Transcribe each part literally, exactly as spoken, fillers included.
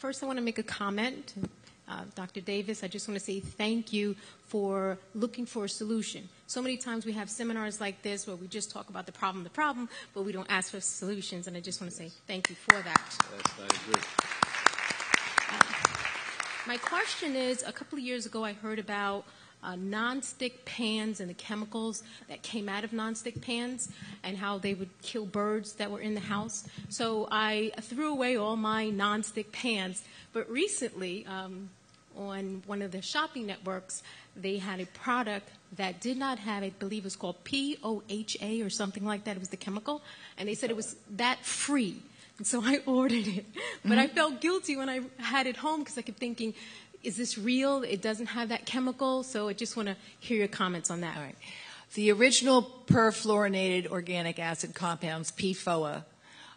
First, I want to make a comment. Uh, Doctor Davis, I just want to say thank you for looking for a solution. So many times we have seminars like this where we just talk about the problem, the problem, but we don't ask for solutions, and I just want to yes. say thank you for that. Yes, I agree. Uh, my question is, a couple of years ago I heard about uh, non-stick pans and the chemicals that came out of non-stick pans and how they would kill birds that were in the house. So I threw away all my non-stick pans, but recently, um, on one of the shopping networks, they had a product that did not have, I believe it was called P O H A or something like that. It was the chemical. And they said it was that free. And so I ordered it. But mm-hmm. I felt guilty when I had it home because I kept thinking, is this real? It doesn't have that chemical. So I just want to hear your comments on that. All right. The original perfluorinated organic acid compounds, P F O A,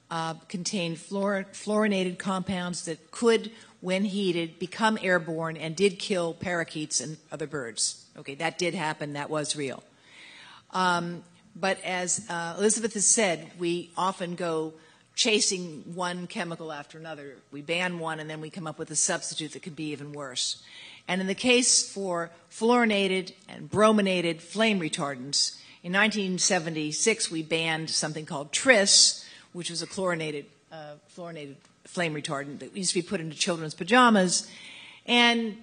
uh, contained fluor fluorinated compounds that could, when heated, become airborne and did kill parakeets and other birds. Okay, that did happen. That was real. Um, but as uh, Elizabeth has said, we often go chasing one chemical after another. We ban one, and then we come up with a substitute that could be even worse. And in the case for fluorinated and brominated flame retardants, in nineteen seventy-six, we banned something called Tris, which was a chlorinated, uh, fluorinated flame retardant that used to be put into children's pajamas, and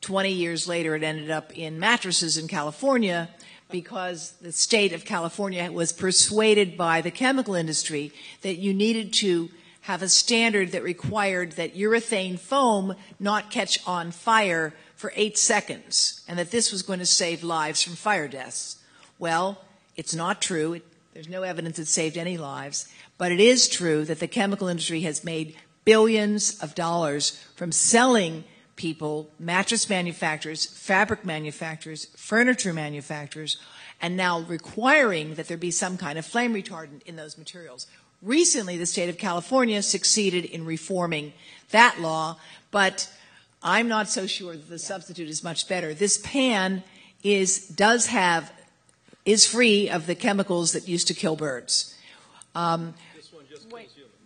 twenty years later it ended up in mattresses in California because the state of California was persuaded by the chemical industry that you needed to have a standard that required that urethane foam not catch on fire for eight seconds and that this was going to save lives from fire deaths. Well, it's not true. It, there's no evidence it saved any lives. But it is true that the chemical industry has made billions of dollars from selling people, mattress manufacturers, fabric manufacturers, furniture manufacturers, and now requiring that there be some kind of flame retardant in those materials. Recently, the state of California succeeded in reforming that law, but I'm not so sure that the yeah. substitute is much better. This pan is, does have, is free of the chemicals that used to kill birds. Um,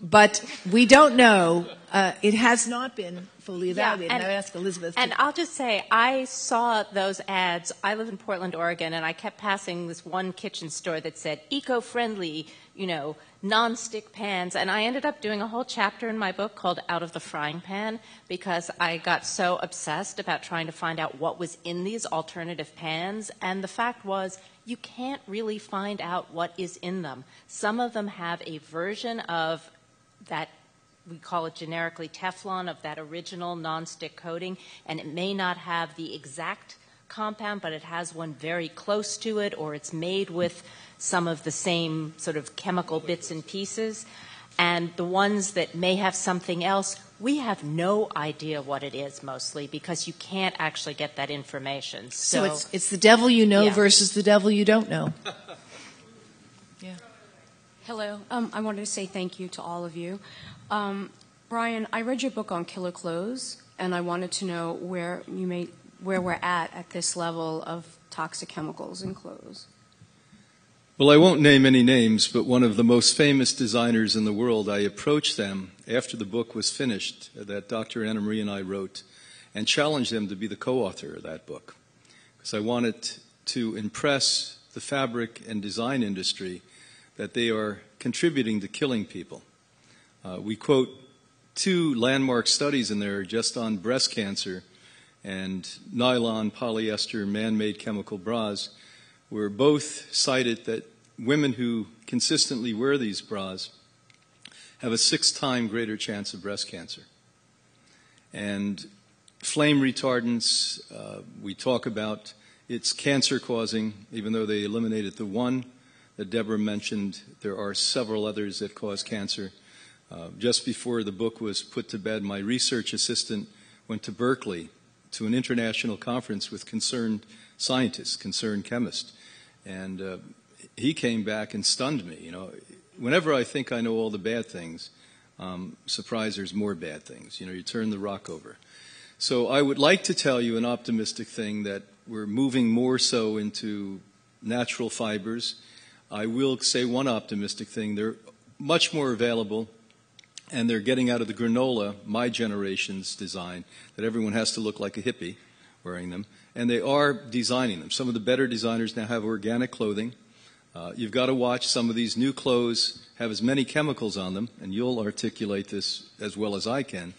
but we don't know. Uh, it has not been fully evaluated. Yeah, and, and I ask Elizabeth. And to... I'll just say, I saw those ads. I live in Portland, Oregon, and I kept passing this one kitchen store that said eco-friendly, you know, non-stick pans. And I ended up doing a whole chapter in my book called Out of the Frying Pan because I got so obsessed about trying to find out what was in these alternative pans. And the fact was, you can't really find out what is in them. Some of them have a version of that, we call it generically Teflon, of that original nonstick coating, and it may not have the exact compound, but it has one very close to it, or it's made with some of the same sort of chemical bits and pieces. And the ones that may have something else, we have no idea what it is mostly because you can't actually get that information. So, so it's, it's the devil you know yeah. versus the devil you don't know. Yeah. Hello. Um, I wanted to say thank you to all of you. Um, Brian, I read your book on Killer Clothes, and I wanted to know where, you may, where we're at at this level of toxic chemicals in clothes. Well, I won't name any names, but one of the most famous designers in the world, I approached them after the book was finished that Doctor Anna Marie and I wrote and challenged them to be the co-author of that book because I wanted to impress the fabric and design industry that they are contributing to killing people. Uh, we quote two landmark studies in there just on breast cancer and nylon, polyester, man-made chemical bras, where both cited that women who consistently wear these bras have a six-time greater chance of breast cancer. And flame retardants, uh, we talk about, it's cancer-causing, even though they eliminated the one that Deborah mentioned. There are several others that cause cancer. Uh, just before the book was put to bed, my research assistant went to Berkeley to an international conference with concerned scientists, concerned chemists. And uh, he came back and stunned me. You know, whenever I think I know all the bad things, um, surprise, there's more bad things. You know, you turn the rock over. So I would like to tell you an optimistic thing that we're moving more so into natural fibers. I will say one optimistic thing. They're much more available. and they're getting out of the granola, my generation's design, that everyone has to look like a hippie wearing them, and they are designing them. Some of the better designers now have organic clothing. Uh, you've got to watch some of these new clothes have as many chemicals on them, and you'll articulate this as well as I can,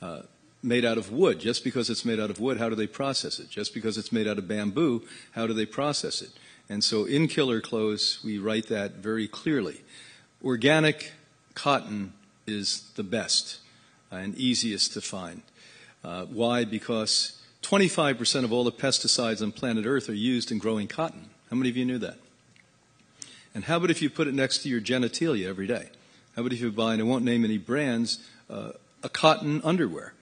uh, made out of wood. Just because it's made out of wood, how do they process it? Just because it's made out of bamboo, how do they process it? And so in Killer Clothes, we write that very clearly. Organic cotton is the best and easiest to find. Uh, why? Because twenty-five percent of all the pesticides on planet Earth are used in growing cotton. How many of you knew that? And how about if you put it next to your genitalia every day? How about if you buy, and I won't name any brands, uh, a cotton underwear,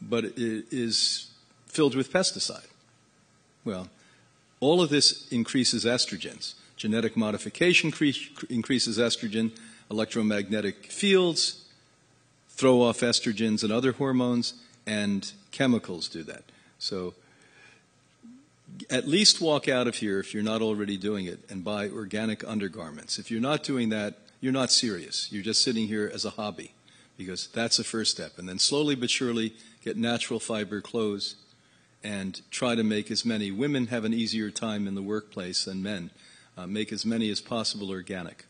but it is filled with pesticide? Well, all of this increases estrogens. Genetic modification increases estrogen, electromagnetic fields throw off estrogens and other hormones, and chemicals do that. So at least walk out of here, if you're not already doing it, and buy organic undergarments. If you're not doing that, you're not serious. You're just sitting here as a hobby, because that's the first step. And then slowly but surely get natural fiber clothes and try to make as many. Women have an easier time in the workplace than men. Uh, make as many as possible organic.